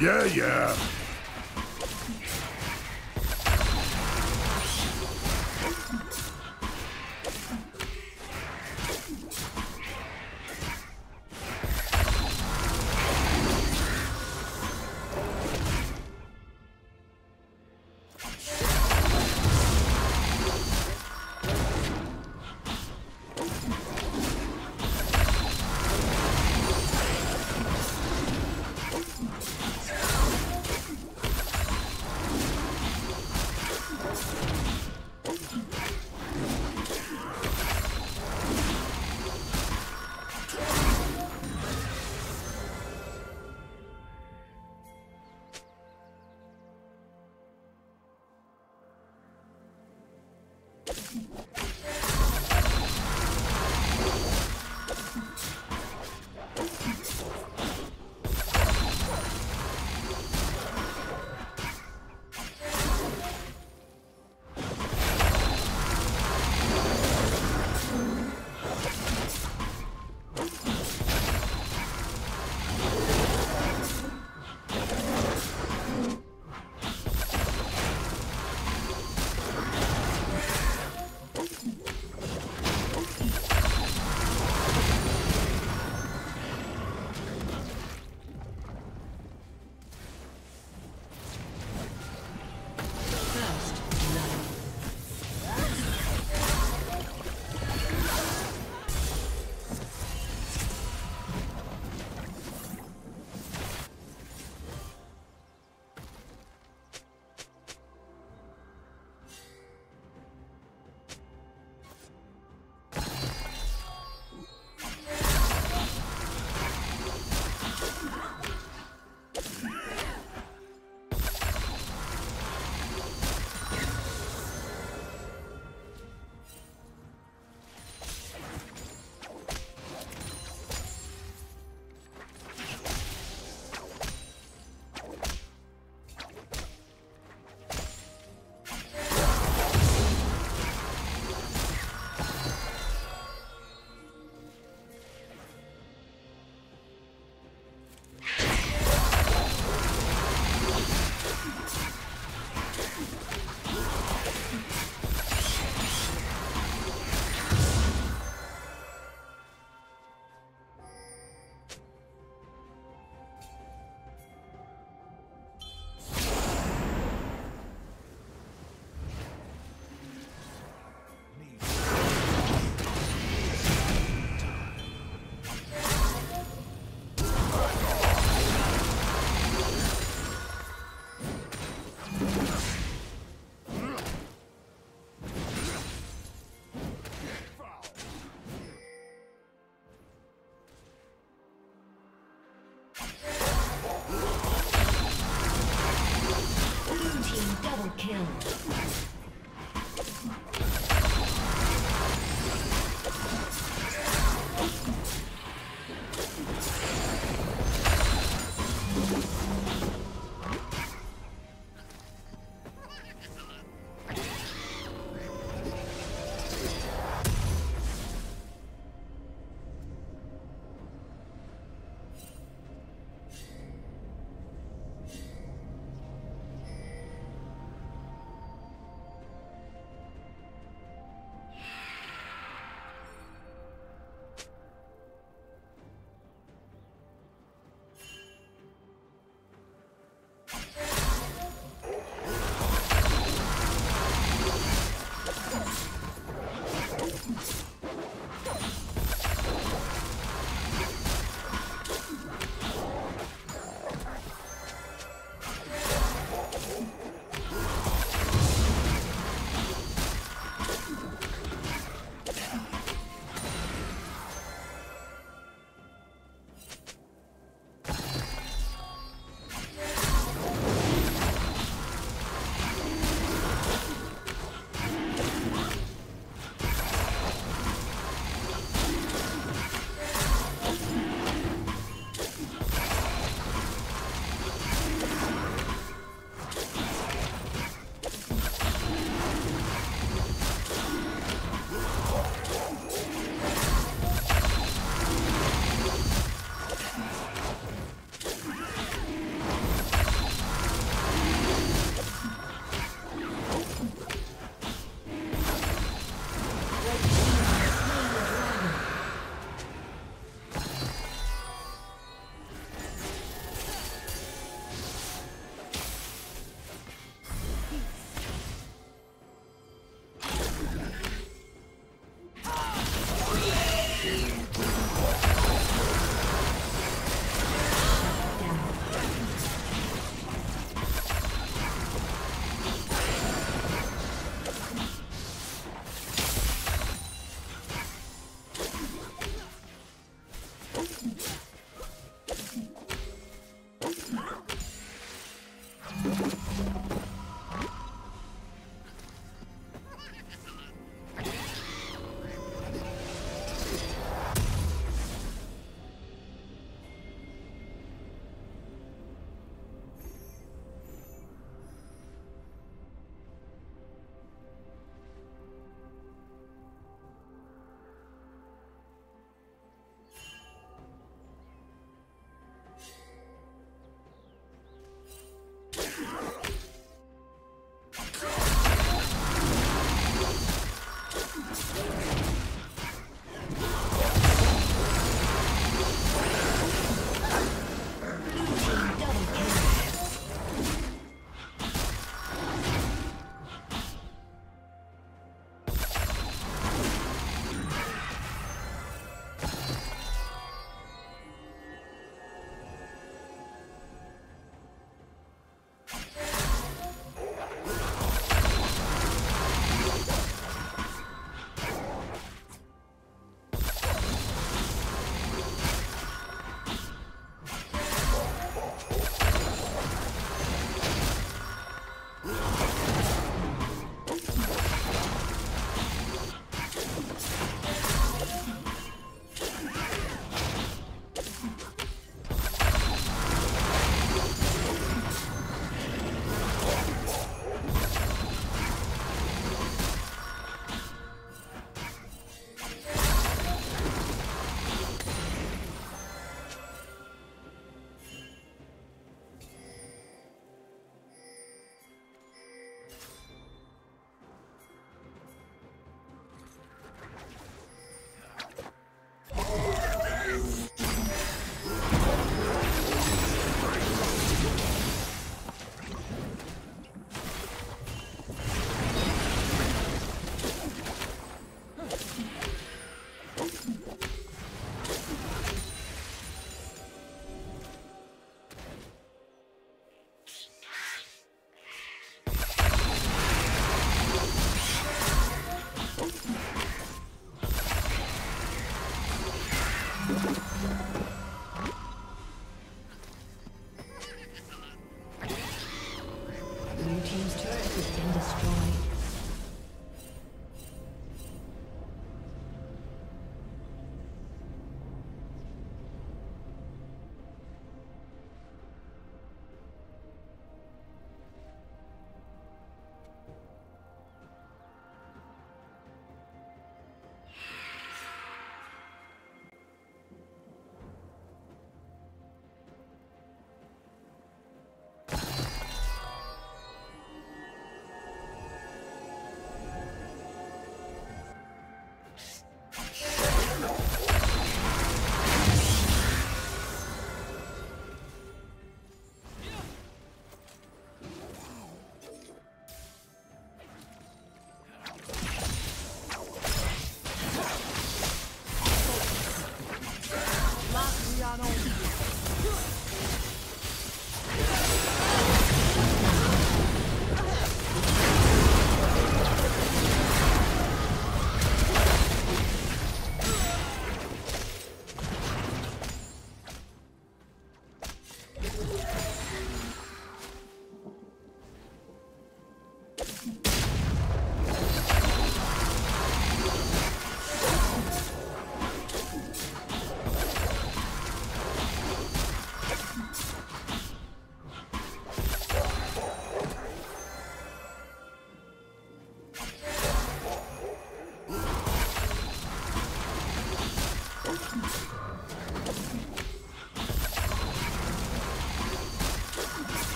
Yeah.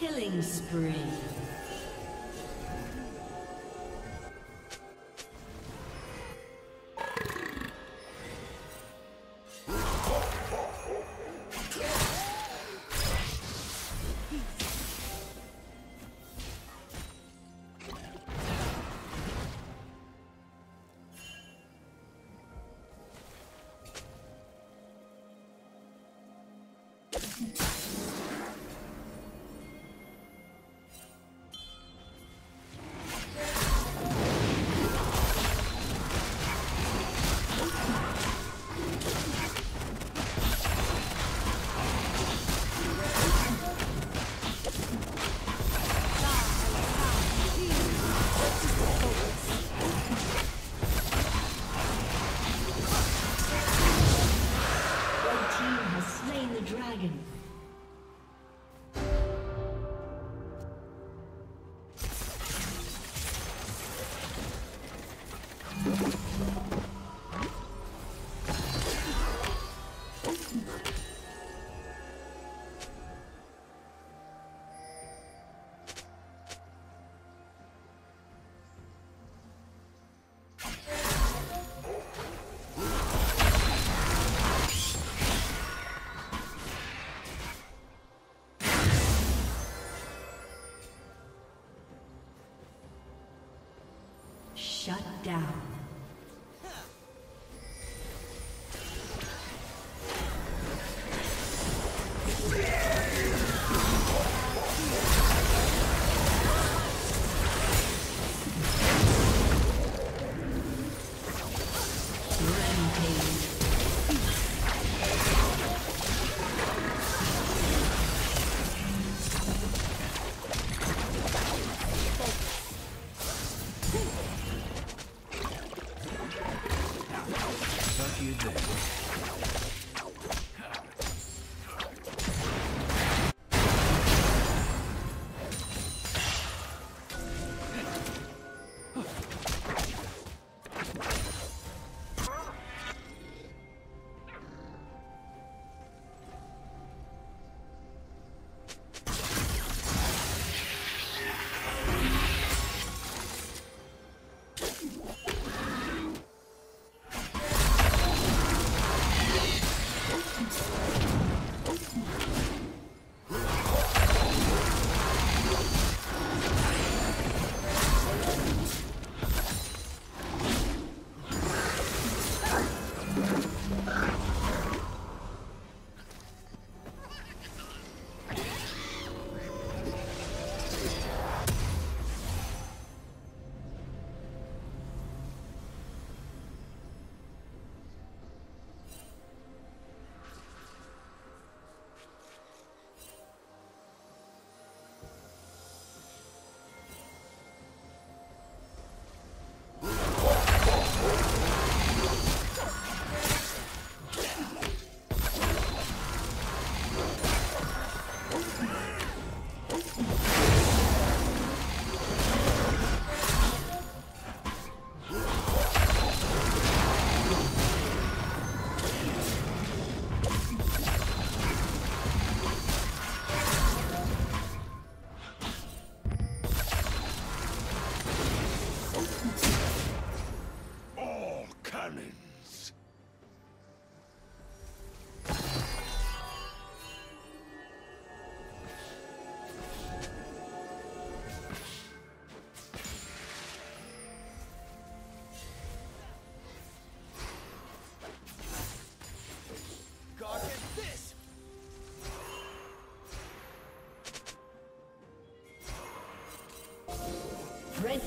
Killing spree. Shut down. Red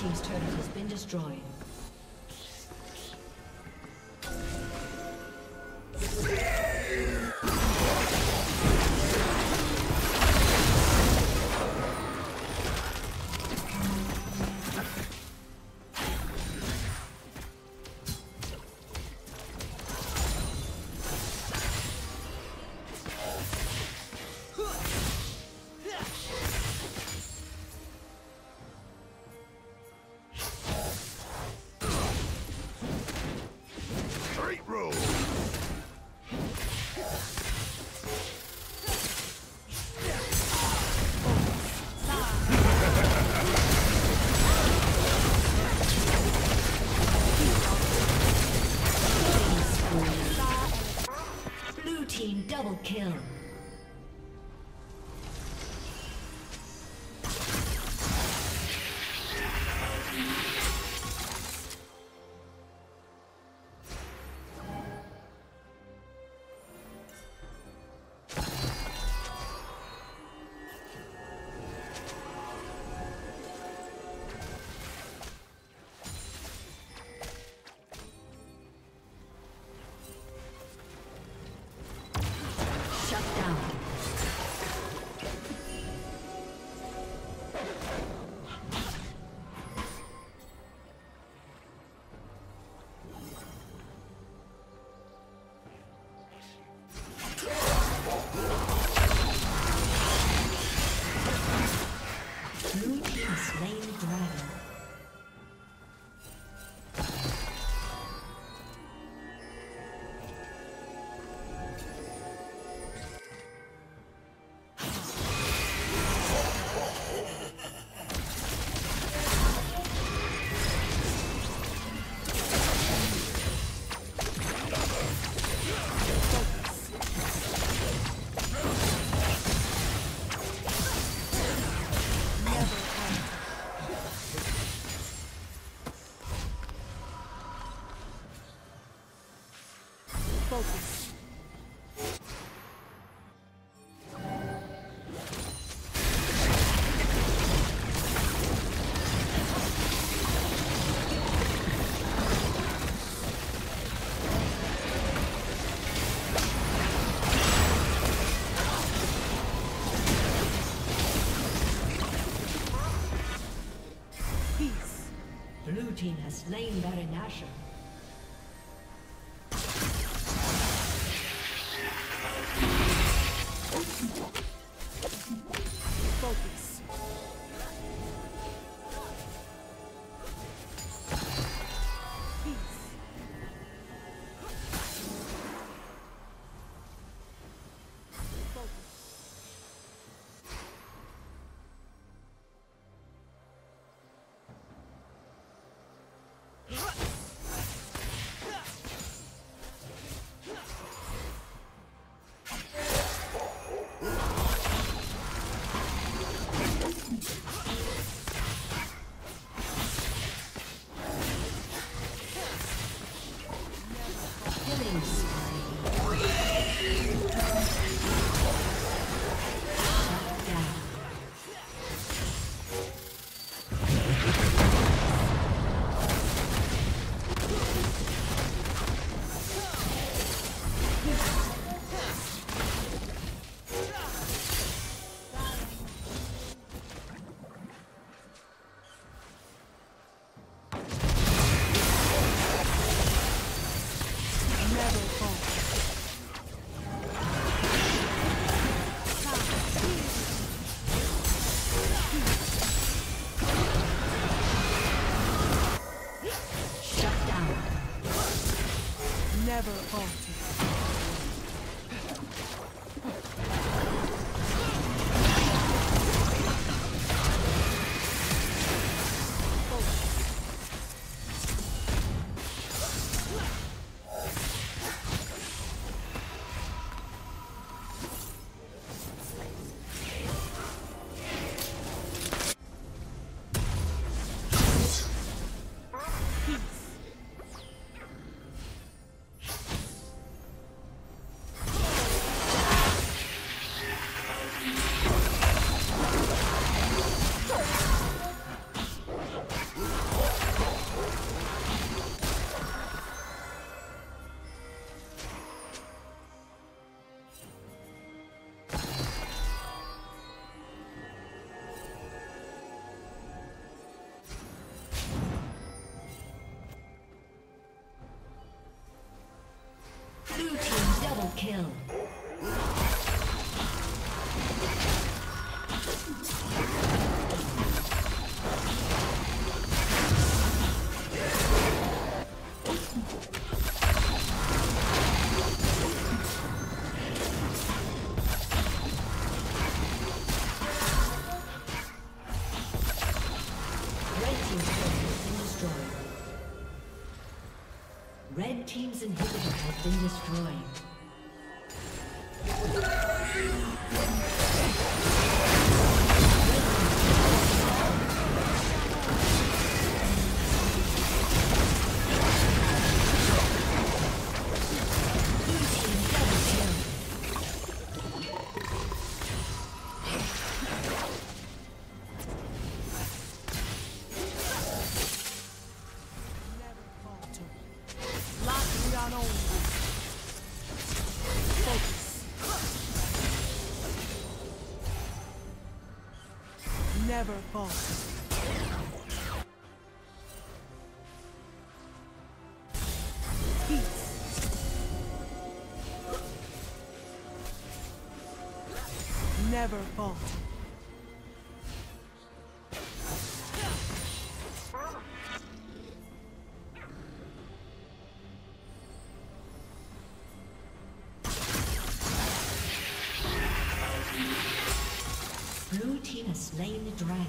Team's turret has been destroyed. kill. Team has slain Baron Nashor. Never faulted. Kill. Red team's inhibitor has been destroyed. never falls. Peace never falls. Slain the dragon.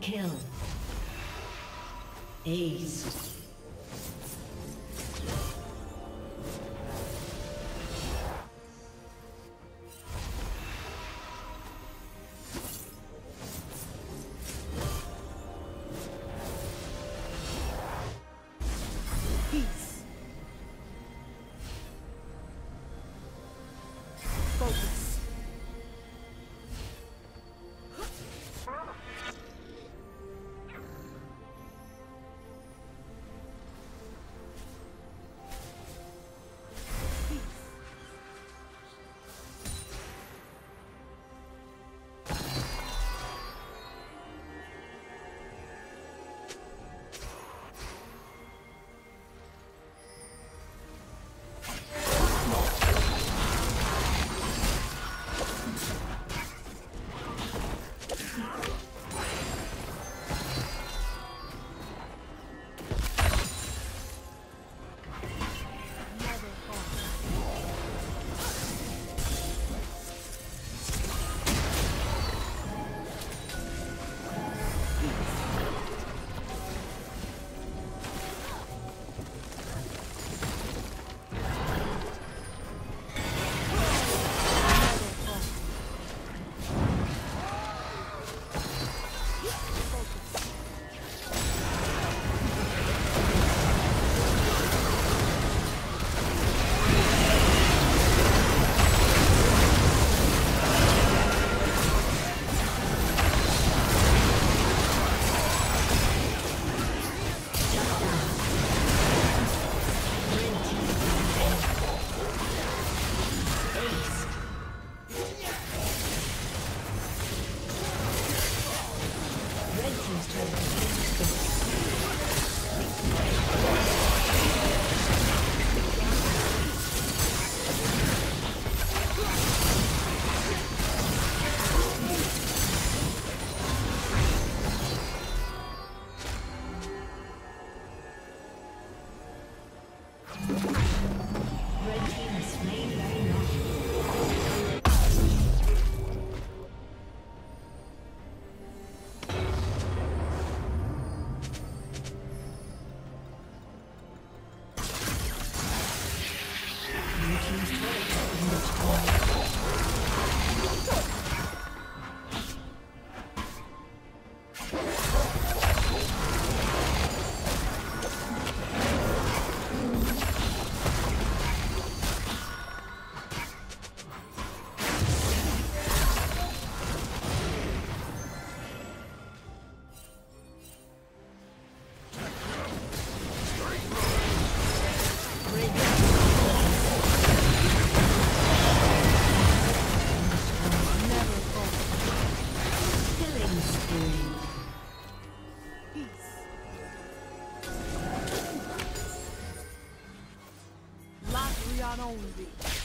Kill. Ace. Only